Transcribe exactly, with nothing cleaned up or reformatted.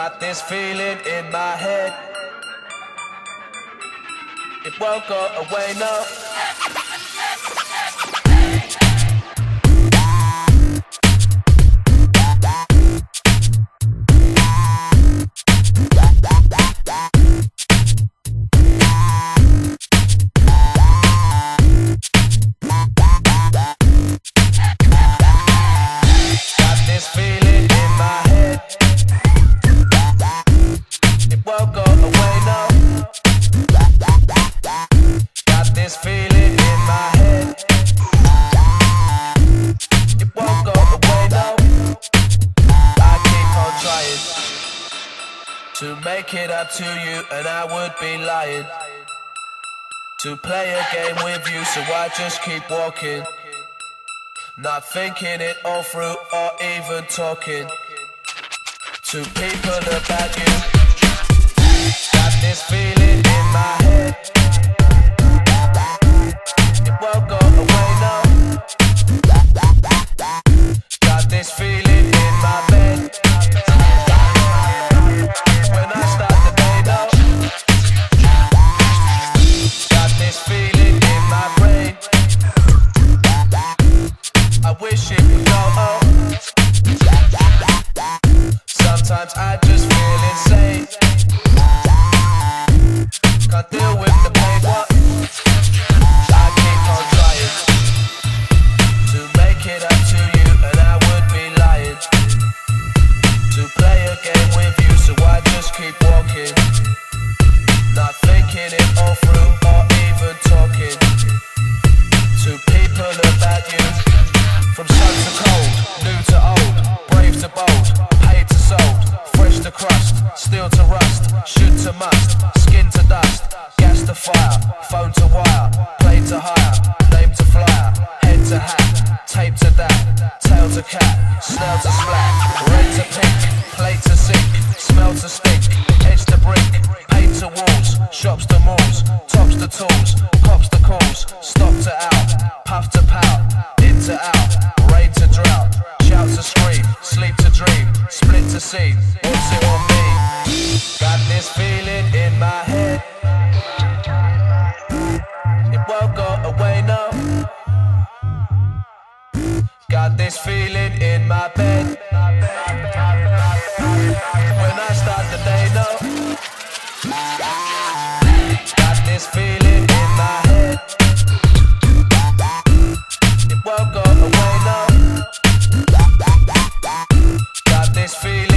Got this feeling in my head. It won't go away, no. To make it up to you, and I would be lying to play a game with you, so I just keep walking, not thinking it all through or even talking to people about you. Got this feeling in my head. It won't go away, no. Got this feeling in my bed. Sometimes I just feel insane. Can't deal with the pain, what? I keep on trying to make it up to you, and I would be lying to play a game with you, so I just keep walking, not thinking it all through or even talking to people about you. From sun to cold, new to old, brave to bold, sold, fresh to crust, steel to rust, shoot to must, skin to dust, gas to fire, phone to wire, plane to hire, name to flyer, head to hat, tape to that, tail to cat, snail to splat, red to pink, plate to sink, smell to stink, edge to brick, paint to walls, shops to malls, tops to tools, cops to calls, stop to out, puff to pout, in to out, rain to drought, shout to scream, sleep to dream, split to see, what's it on me? Got this feeling in my head. It won't go away, no. Got this feeling in my bed. When I start the day, no. Got this feeling in my head. It won't go away, no. This feeling.